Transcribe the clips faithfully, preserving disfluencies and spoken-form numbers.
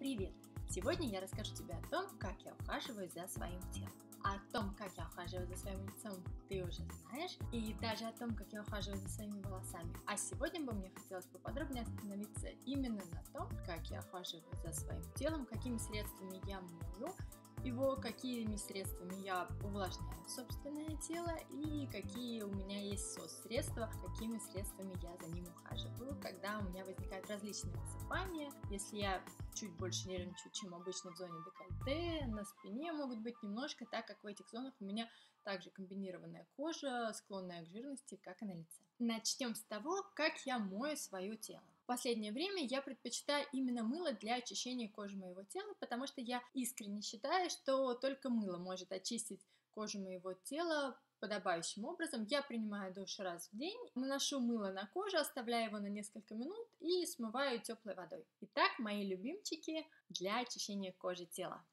Привет! Сегодня я расскажу тебе о том, как я ухаживаю за своим телом. О том, как я ухаживаю за своим лицом, ты уже знаешь, и даже о том, как я ухаживаю за своими волосами. А сегодня бы мне хотелось поподробнее остановиться именно на том, как я ухаживаю за своим телом, какими средствами я мою его, какими средствами я увлажняю собственное тело и какие у меня есть соцсредства, какими средствами я за ним ухаживаю, когда у меня возникают различные высыпания. Если я чуть больше нервничаю, чем обычно в зоне декольте, на спине могут быть немножко, так как в этих зонах у меня также комбинированная кожа, склонная к жирности, как и на лице. Начнем с того, как я мою свое тело. В последнее время я предпочитаю именно мыло для очищения кожи моего тела, потому что я искренне считаю, что только мыло может очистить кожу моего тела подобающим образом. Я принимаю душ раз в день, наношу мыло на кожу, оставляю его на несколько минут и смываю теплой водой. Итак, мои любимчики для очищения кожи тела.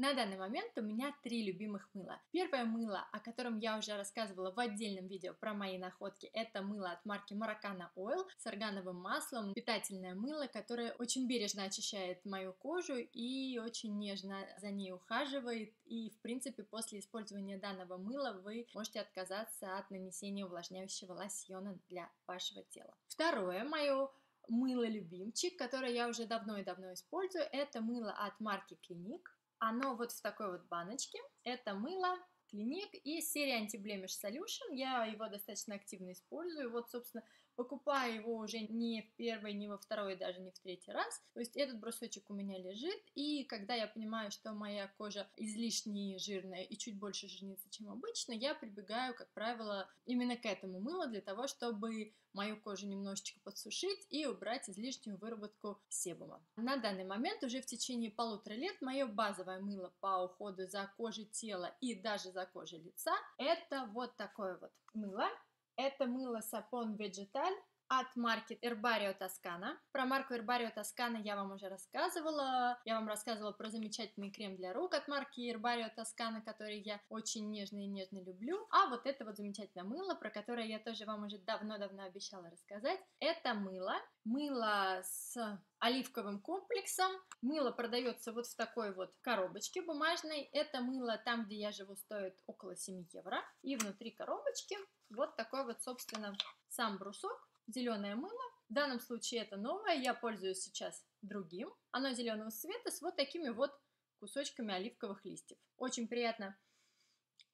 На данный момент у меня три любимых мыла. Первое мыло, о котором я уже рассказывала в отдельном видео про мои находки, это мыло от марки Moroccanoil с аргановым маслом, питательное мыло, которое очень бережно очищает мою кожу и очень нежно за ней ухаживает. И, в принципе, после использования данного мыла вы можете отказаться от нанесения увлажняющего лосьона для вашего тела. Второе мое мыло-любимчик, которое я уже давно и давно использую, это мыло от марки Clinique. Оно вот в такой вот баночке. Это мыло Clinique из серии Anti-Blemish Solution. Я его достаточно активно использую. Вот, собственно, покупаю его уже не в первый, не во второй, даже не в третий раз. То есть этот брусочек у меня лежит. И когда я понимаю, что моя кожа излишне жирная и чуть больше жирнится, чем обычно, я прибегаю, как правило, именно к этому мылу для того, чтобы мою кожу немножечко подсушить и убрать излишнюю выработку себума. На данный момент уже в течение полутора лет мое базовое мыло по уходу за кожей тела и даже за кожей лица это вот такое вот мыло. Это мыло Сапон Вегеталь от марки Erbario Toscana. Про марку Erbario Toscana я вам уже рассказывала. Я вам рассказывала про замечательный крем для рук от марки Erbario Toscana, который я очень нежно и нежно люблю. А вот это вот замечательное мыло, про которое я тоже вам уже давно-давно обещала рассказать. Это мыло. Мыло с оливковым комплексом. Мыло продается вот в такой вот коробочке бумажной. Это мыло там, где я живу, стоит около семи евро. И внутри коробочки вот такой вот, собственно, сам брусок. Зеленое мыло. В данном случае это новое. Я пользуюсь сейчас другим. Оно зеленого цвета с вот такими вот кусочками оливковых листьев. Очень приятно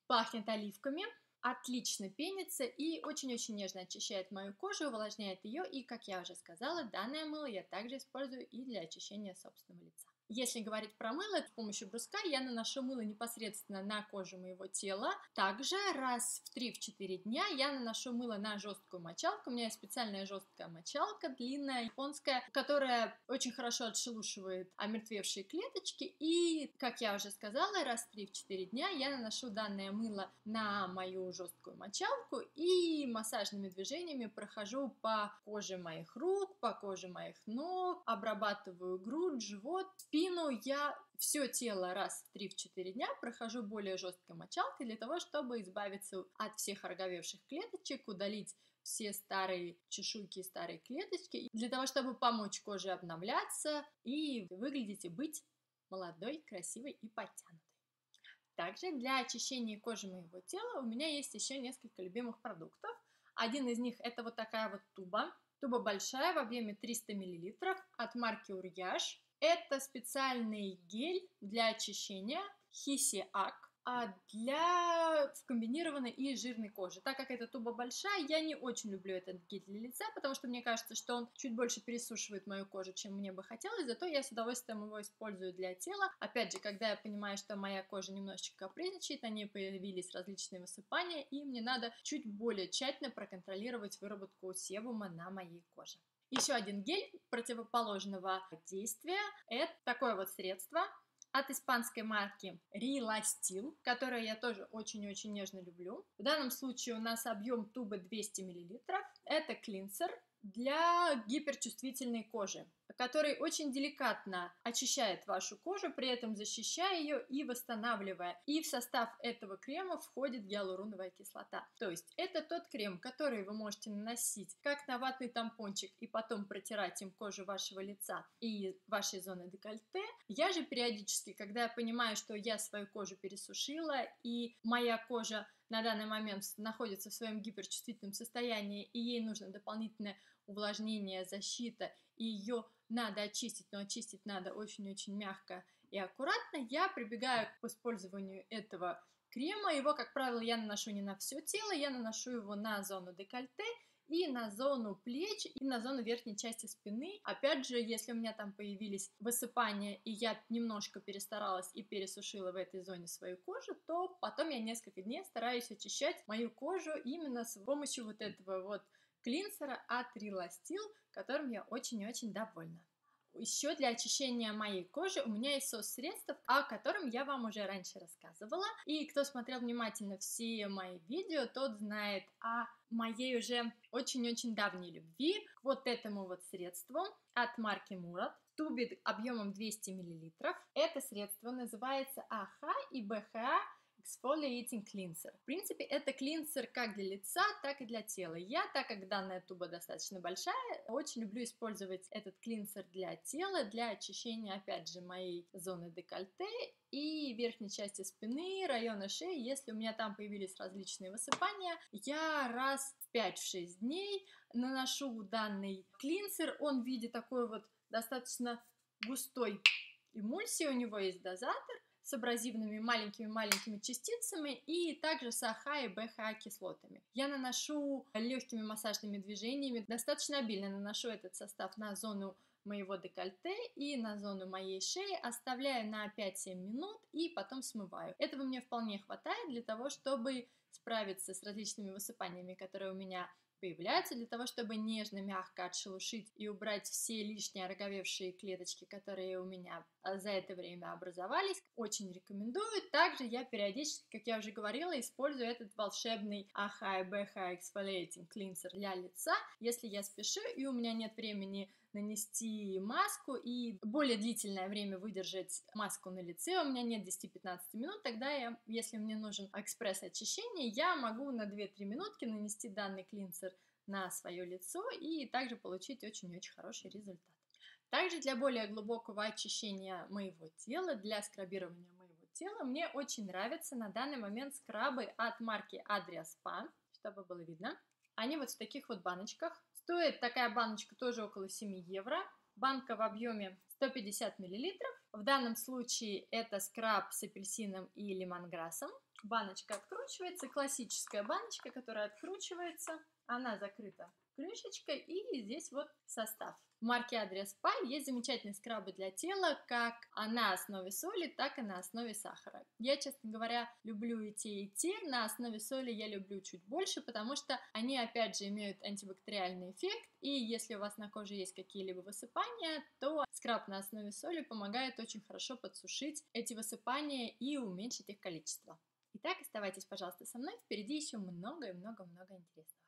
пахнет оливками. Отлично пенится и очень-очень нежно очищает мою кожу, увлажняет ее. И, как я уже сказала, данное мыло я также использую и для очищения собственного лица. Если говорить про мыло, с помощью бруска я наношу мыло непосредственно на кожу моего тела. Также раз в три-четыре дня я наношу мыло на жесткую мочалку. У меня есть специальная жесткая мочалка, длинная, японская, которая очень хорошо отшелушивает омертвевшие клеточки. И, как я уже сказала, раз в три-четыре дня я наношу данное мыло на мою жесткую мочалку и массажными движениями прохожу по коже моих рук, по коже моих ног, обрабатываю грудь, живот, спину. Я все тело раз в три-четыре дня прохожу более жесткой мочалкой для того, чтобы избавиться от всех ороговевших клеточек, удалить все старые чешуйки и старые клеточки, для того, чтобы помочь коже обновляться и выглядеть и быть молодой, красивой и подтянутой. Также для очищения кожи моего тела у меня есть еще несколько любимых продуктов. Один из них это вот такая вот туба. Туба большая в объеме триста миллилитров от марки Uriyage. Это специальный гель для очищения Hyseac для комбинированной и жирной кожи. Так как эта туба большая, я не очень люблю этот гель для лица, потому что мне кажется, что он чуть больше пересушивает мою кожу, чем мне бы хотелось, зато я с удовольствием его использую для тела. Опять же, когда я понимаю, что моя кожа немножечко капризничает, на ней появились различные высыпания, и мне надо чуть более тщательно проконтролировать выработку себума на моей коже. Еще один гель противоположного действия – это такое вот средство от испанской марки Rilastil, которое я тоже очень-очень нежно люблю. В данном случае у нас объем тубы двести миллилитров. Это клинсер для гиперчувствительной кожи. который очень деликатно очищает вашу кожу, при этом защищая ее и восстанавливая. И в состав этого крема входит гиалуроновая кислота. То есть это тот крем, который вы можете наносить как на ватный тампончик и потом протирать им кожу вашего лица и вашей зоны декольте. Я же периодически, когда я понимаю, что я свою кожу пересушила и моя кожа на данный момент находится в своем гиперчувствительном состоянии и ей нужно дополнительное увлажнение, защита, и ее надо очистить, но очистить надо очень-очень мягко и аккуратно, я прибегаю к использованию этого крема. Его, как правило, я наношу не на все тело, я наношу его на зону декольте и на зону плеч, и на зону верхней части спины. Опять же, если у меня там появились высыпания, и я немножко перестаралась и пересушила в этой зоне свою кожу, то потом я несколько дней стараюсь очищать мою кожу именно с помощью вот этого вот клинсера от Rilastil, которым я очень-очень довольна. Еще для очищения моей кожи у меня есть сос средств, о котором я вам уже раньше рассказывала. И кто смотрел внимательно все мои видео, тот знает о моей уже очень-очень давней любви к вот этому вот средству от марки Murad. В тубе объемом двести миллилитров. Это средство называется А Х и Б Х А Exfoliating Cleanser. В принципе, это клинсер как для лица, так и для тела. Я, так как данная туба достаточно большая, очень люблю использовать этот клинсер для тела, для очищения, опять же, моей зоны декольте и верхней части спины, района шеи. Если у меня там появились различные высыпания, я раз в пять-шесть дней наношу данный клинсер. Он в виде такой вот достаточно густой эмульсии, у него есть дозатор с абразивными маленькими-маленькими частицами и также с А Х и Б Х А кислотами. Я наношу легкими массажными движениями, достаточно обильно наношу этот состав на зону моего декольте и на зону моей шеи, оставляю на пять-семь минут и потом смываю. Этого мне вполне хватает для того, чтобы справиться с различными высыпаниями, которые у меня появляются, для того, чтобы нежно, мягко отшелушить и убрать все лишние ороговевшие клеточки, которые у меня за это время образовались. Очень рекомендую. Также я периодически, как я уже говорила, использую этот волшебный А Х и Б Х А Exfoliating Cleanser для лица, если я спешу и у меня нет времени нанести маску и более длительное время выдержать маску на лице, у меня нет десяти-пятнадцати минут, тогда я, если мне нужен экспресс очищения, я могу на две-три минутки нанести данный клинсер на свое лицо и также получить очень-очень хороший результат. Также для более глубокого очищения моего тела, для скрабирования моего тела, мне очень нравятся на данный момент скрабы от марки Adria Spa, чтобы было видно. Они вот в таких вот баночках. Стоит такая баночка тоже около семи евро. Банка в объеме сто пятьдесят миллилитров. В данном случае это скраб с апельсином и лимонграссом. Баночка откручивается. Классическая баночка, которая откручивается. Она закрыта крышечкой. И здесь вот состав. В марке Adria Spa есть замечательные скрабы для тела, как на основе соли, так и на основе сахара. Я, честно говоря, люблю и те, и те. На основе соли я люблю чуть больше, потому что они, опять же, имеют антибактериальный эффект. И если у вас на коже есть какие-либо высыпания, то скраб на основе соли помогает очень хорошо подсушить эти высыпания и уменьшить их количество. Итак, оставайтесь, пожалуйста, со мной. Впереди еще много и много-много интересного.